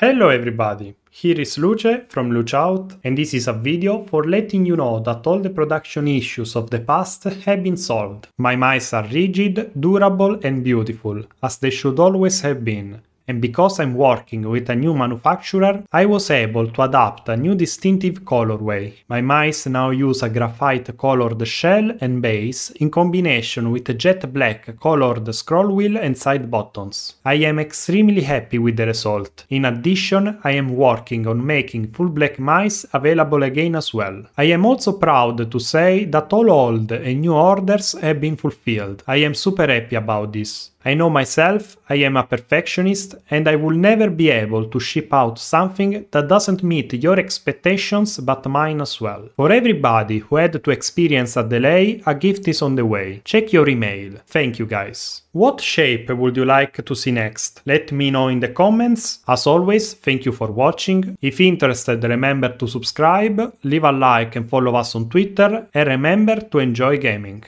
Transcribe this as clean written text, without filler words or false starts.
Hello everybody, here is Luce from LuceOut and this is a video for letting you know that all the production issues of the past have been solved. My mice are rigid, durable and beautiful, as they should always have been. And because I'm working with a new manufacturer, I was able to adapt a new distinctive colorway. My mice now use a graphite colored shell and base in combination with a jet black colored scroll wheel and side buttons. I am extremely happy with the result. In addition, I am working on making full black mice available again as well. I am also proud to say that all old and new orders have been fulfilled. I am super happy about this. I know myself, I am a perfectionist, and I will never be able to ship out something that doesn't meet your expectations but mine as well. For everybody who had to experience a delay, a gift is on the way. Check your email. Thank you guys. What shape would you like to see next? Let me know in the comments. As always, thank you for watching. If interested, remember to subscribe, leave a like and follow us on Twitter, and remember to enjoy gaming.